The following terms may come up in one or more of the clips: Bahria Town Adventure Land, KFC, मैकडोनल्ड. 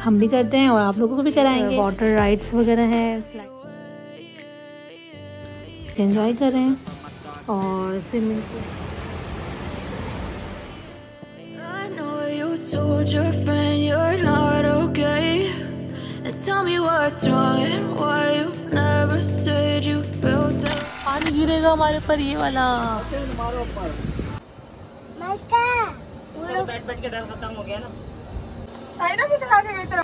हम भी करते हैं और आप लोगों को भी कराएंगे। वाटर राइड्स वगैरह हैं, एंजॉय कर रहे हैं और पानी गिरेगा हमारे ऊपर। ये वाला बैठ के डर खत्म हो गया ना। आइना भी दिखा के बेहतर।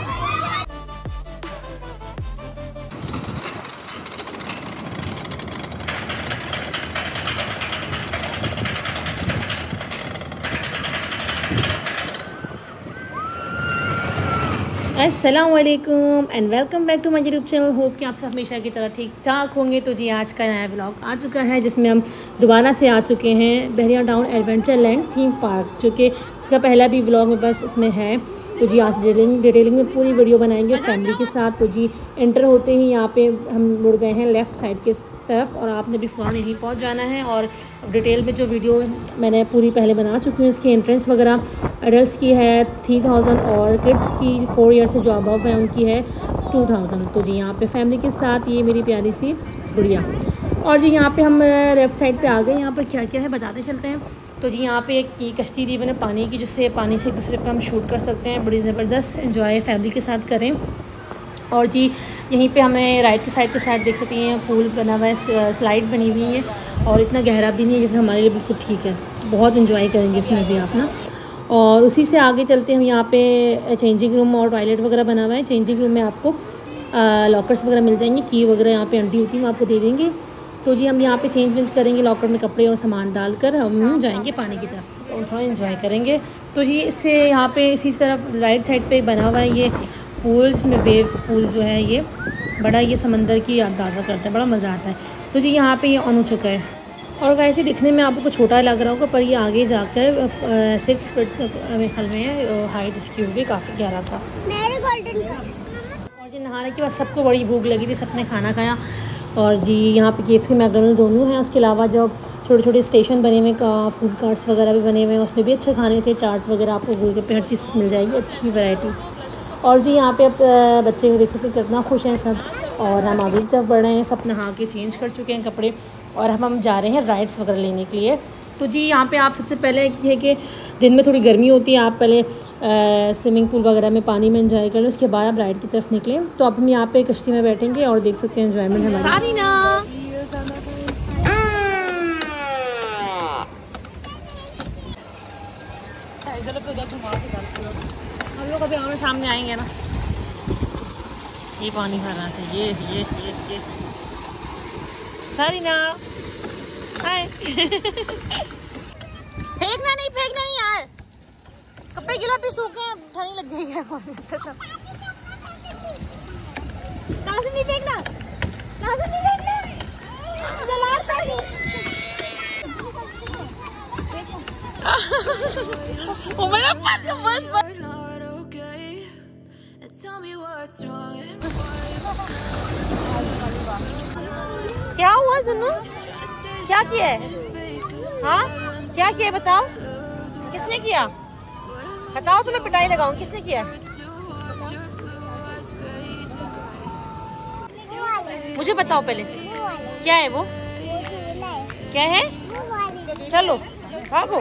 अस्सलामुअलैकुम and welcome back to my YouTube channel. Hope कि आप सब हमेशा की तरह ठीक ठाक होंगे। तो जी आज का नया ब्लॉग आ चुका है जिसमें हम दोबारा से आ चुके हैं Bahria Town adventure land theme park, जो कि इसका पहला भी ब्लॉग में बस इसमें है। तो जी आज डिटेलिंग में पूरी वीडियो बनाएंगे फैमिली के साथ। तो जी एंटर होते ही यहाँ पे हम मुड़ गए हैं लेफ़्ट साइड के तरफ और आपने भी फ़ौरन यहीं पहुँच जाना है। और डिटेल में जो वीडियो मैंने पूरी पहले बना चुकी हूँ, इसकी एंट्रेंस वगैरह एडल्ट्स की है 3000 और किड्स की 4 ईयर से जो अबव है उनकी है 2000। तो जी यहाँ पर फैमिली के साथ ये मेरी प्यारी सी गुड़िया। और जी यहाँ पर हम लेफ़्ट साइड पर आ गए। यहाँ पर क्या क्या है बताते चलते हैं। तो जी यहाँ पे एक कश्ती दी बने पानी की, जिससे पानी से एक दूसरे पे हम शूट कर सकते हैं। बड़ी ज़बरदस्त एंजॉय फैमिली के साथ करें। और जी यहीं पे हमें राइट के साइड देख सकते हैं पूल बना हुआ है, स्लाइड बनी हुई है और इतना गहरा भी नहीं है, जैसे हमारे लिए बिल्कुल ठीक है। बहुत एंजॉय करेंगे इसमें भी आप ना। और उसी से आगे चलते हम यहाँ पर चेंजिंग रूम और टॉयलेट वगैरह बना हुआ है। चेंजिंग रूम में आपको लॉकर्स वगैरह मिल जाएंगे, की वगैरह यहाँ पर आंटी होती है आपको दे देंगे। तो जी हम यहाँ पे चेंज वेंज करेंगे, लॉकर में कपड़े और सामान डालकर हम जाएंगे पानी की तरफ और थोड़ा एंजॉय करेंगे। तो जी इससे यहाँ पे इसी तरफ राइट साइड पे बना हुआ है ये पूल्स में वेव पूल जो है, ये बड़ा ये समंदर की अंदाज़ा करता है, बड़ा मज़ा आता है। तो जी यहाँ पे ये ऑन हो चुका है और वैसे दिखने में आपको छोटा लग रहा होगा, पर ये आगे जाकर 6 फीट तक हल में हाइट इसकी होगी, काफ़ी गहरा था। और जी नहाने के बाद सबको बड़ी भूख लगी थी, सबने खाना खाया। और जी यहाँ पे KFC मैकडोनल्ड दोनों हैं। उसके अलावा जब छोटे छोटे स्टेशन बने हुए का फूड कार्ट्स वगैरह भी बने हुए हैं, उसमें भी अच्छे खाने थे। चाट वगैरह आपको गोलगप्पे हर चीज़ मिल जाएगी, अच्छी वैरायटी। और जी यहाँ पे आप बच्चे को देख सकते हैं कितना खुश हैं सब। और हम आगे की तरफ बढ़ रहे हैं, सब नहा के चेंज कर चुके हैं कपड़े और हम जा रहे हैं राइड्स वगैरह लेने के लिए। तो जी यहाँ पर आप सबसे पहले ये है कि दिन में थोड़ी गर्मी होती है, आप पहले स्विमिंग पूल वगैरह में पानी में एंजॉय कर लें, उसके बाद आप राइड की तरफ निकलें। तो अब हम यहाँ पे कश्ती में बैठेंगे और देख सकते हैं एंजॉयमेंट हमारी। हम लोग अभी हमारे सामने आएंगे ना, ये पानी भर रहा था। ये सारी ना फेंकना नहीं, फेंकना नहीं यार, कपड़े गिला पे सूखे हैं, ठंडी लग जाएगी यार। नाज़िम नहीं देखना, नाज़िम नहीं देखना, जलाल पर नहीं। ओ मेरा पास बस बस। क्या हुआ सुनो, क्या किया है? हाँ क्या किया बताओ, किसने किया बताओ, तो मैं पिटाई लगाऊं, किसने किया? मुझे बताओ पहले क्या है वो, क्या है? चलो भागो।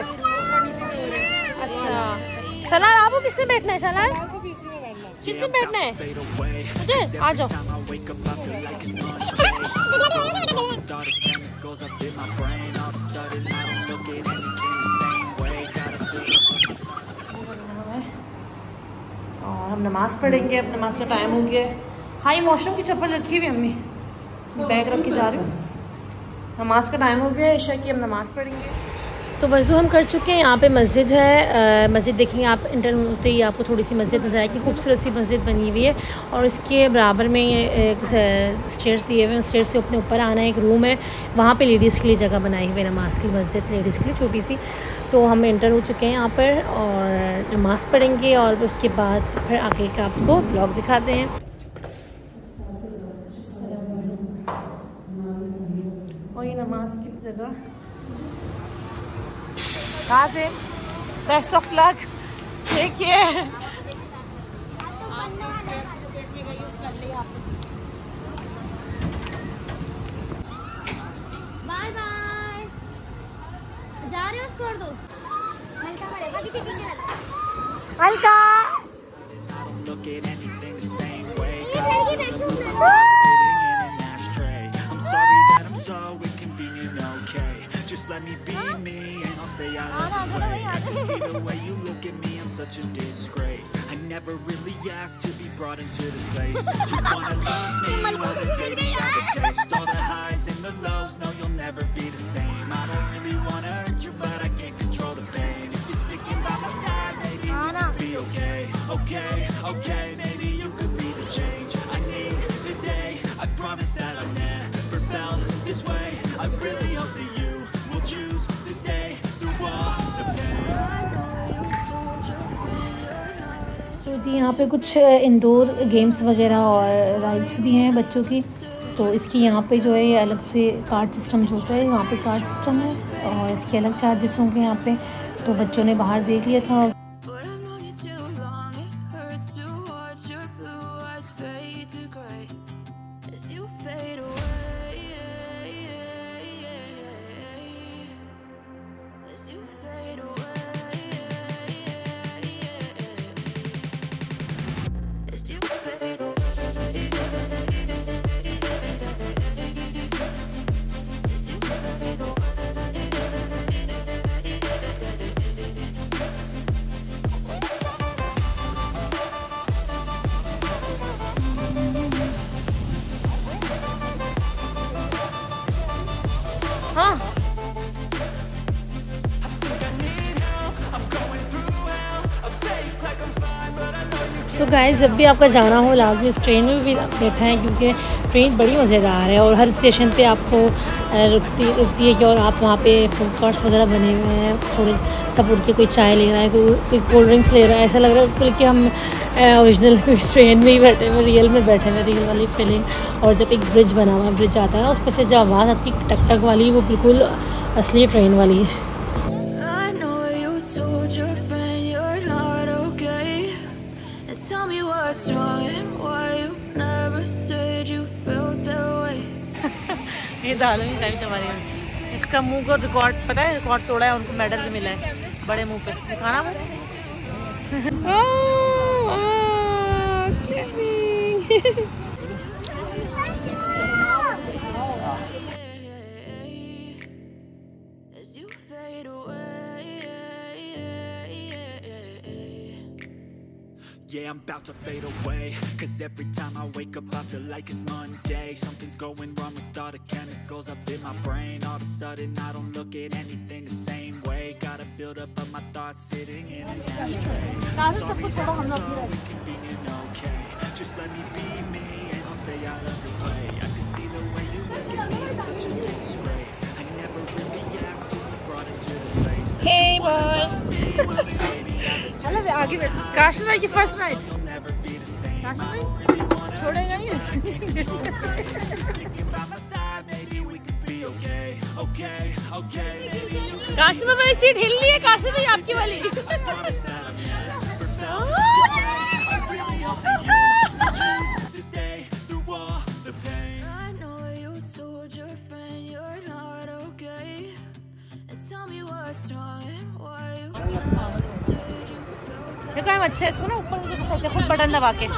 अच्छा सलार आपको किसने बैठना है? सलार किसने बैठना है? मुझे आ जाओ। और हम नमाज़ पढ़ेंगे, अब नमाज का टाइम हो गया है। हाँ ये मौसम की चप्पल रखी हुई अम्मी, बैग रख के जा रही हूँ। नमाज का टाइम हो गया है ईशा की, हम नमाज़ पढ़ेंगे। तो वज़ू हम कर चुके हैं। यहाँ पे मस्जिद है, मस्जिद देखेंगे आप। इंटर होते ही आपको थोड़ी सी मस्जिद नजर आएगी, खूबसूरत सी मस्जिद बनी हुई है। और इसके बराबर में ये स्टेयर्स दिए हुए हैं, स्टेयर्स से अपने ऊपर आना है। एक रूम है, वहाँ पे लेडीज़ के लिए जगह बनाई हुई है, नमाज की मस्जिद लेडीज़ के लिए छोटी सी। तो हम इंटर हो चुके हैं यहाँ पर और नमाज़ पढ़ेंगे और उसके बाद फिर आगे का आपको व्लॉग दिखाते हैं। और ये नमाज की जगह से बेस्ट ऑफ लक। देखिए बाय बाय। जा रहे हो स्कोर दो। Such a disgrace. I never really asked to be brought into this place. You wanna love me, well then baby I can taste all the highs and the lows. No, you'll never be the same. I don't really wanna hurt you, but I can't control the pain. If you're sticking by my side, maybe we'll be okay. Okay, maybe you could be the change I need today. I promise that I've never felt this way. I really hope that you will choose to stay through all the pain. तो जी यहाँ पे कुछ indoor games वगैरह और rides भी हैं बच्चों की। तो इसकी यहाँ पे जो है ये अलग से कार्ड सिस्टम जो होता है, यहाँ पे कार्ड सिस्टम है और इसके अलग चार्जेस होंगे यहाँ पे। तो बच्चों ने बाहर देख लिया था। तो गाइस, जब भी आपका जाना हो लाजमी इस ट्रेन में भी बैठाएं, क्योंकि ट्रेन बड़ी मज़ेदार है और हर स्टेशन पे आपको रुकती है। और आप वहाँ पे फूड कोर्ट्स वगैरह बने हुए हैं, थोड़े सब उठ के कोई चाय ले रहा है, कोई कोल्ड ड्रिंक्स ले रहा है। ऐसा लग रहा है बिल्कुल कि हम ओरिजिनल ट्रेन में ही बैठे हुए, रियल में बैठे हुए, रियल वाली फीलिंग। और जब एक ब्रिज बना हुआ ब्रिज आता है ना, उस पर से जो आवाज़ आती है टक-टक वाली, वो बिल्कुल असली ट्रेन वाली है। ये इसका मुंह को रिकॉर्ड, पता है रिकॉर्ड तोड़ा है, उनको मेडल भी मिला है बड़े मुंह पे। दिखाना वो Yeah, I'm about to fade away. Cause every time I wake up I feel like it's Monday. Something's going wrong with all the chemicals up in my brain. All of a sudden I don't look at anything the same way. Gotta build up of my thoughts sitting in an ashtray. I'm sorry that I'm so inconvenient, okay. Just let me be me and I'll stay out of your way. I can see the way you look at me, it's such a disgrace. I never really asked to be brought into this place. Hey boy! आगे बैठ। काश भाई की first night छोड़ेगा नहीं काश भाई, seat हिल रही है काश भाई आपकी वाली। काम अच्छा है, इसको ना ऊपर मुझे पसंद है, खुद बटन दबा के।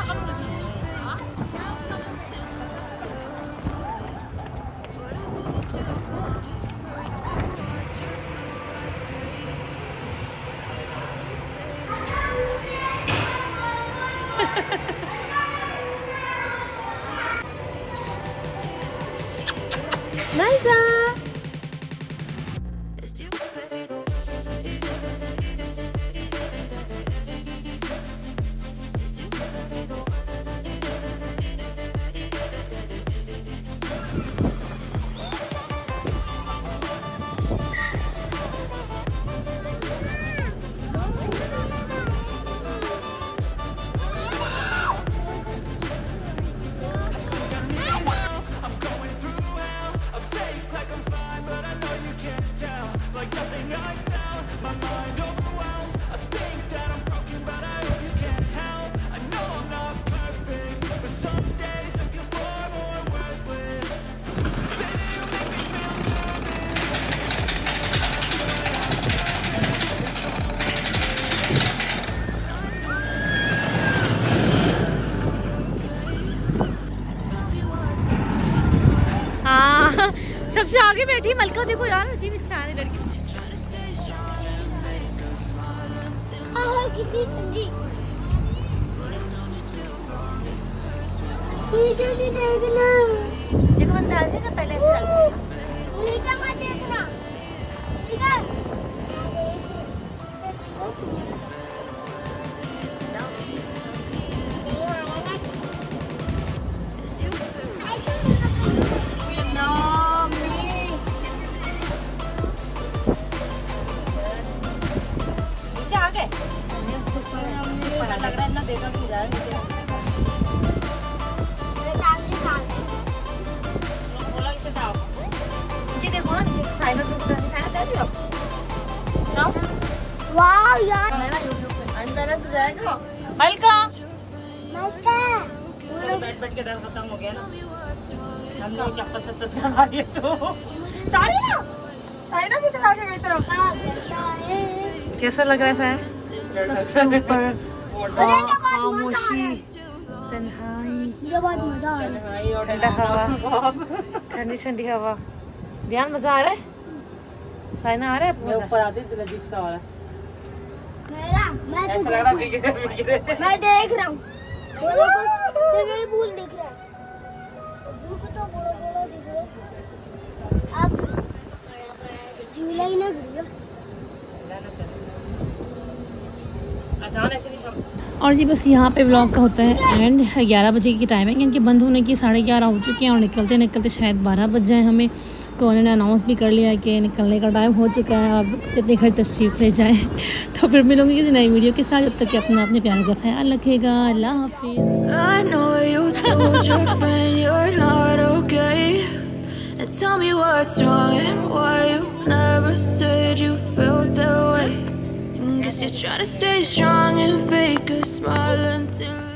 सबसे आगे बैठी मलका, देखो यार अजीब इंसान है लड़की। देखो मैं डाल देना पहले बैठ के डर खत्म हो गया ना। हम लोग चप्पल से चलते आ गए तो साइना भी चला के गई तरफ। कैसा लग रहा है सबसे ऊपर? खामोशी, तन्हाई और ठंडा हवा, ठंडी ठंडी हवा। ध्यान मजा आ रहा है साइना? आ रहा है ऊपर आते तो अजीब सा हो रहा है। ऐसा लग रहा है मैं देख रहा हूँ दिख रहा तो बड़ा बड़ा दिख रहा। अब झूला ही ना झूलो। और जी बस यहाँ पे व्लॉग का होता है एंड 11 बजे की टाइमिंग, इनके बंद होने की 11:30 हो चुकी है और निकलते निकलते शायद 12 बज जाए हमें। तो उन्होंने अनाउंस भी कर लिया कि निकलने का टाइम हो चुका है, आप अपने घर तशरीफ़ ले जाएँ। तो फिर मिलूंगी किसी नई वीडियो के साथ, जब तक कि अपना अपने प्यार का ख्याल रखेगा। अल्लाह हाफिज़।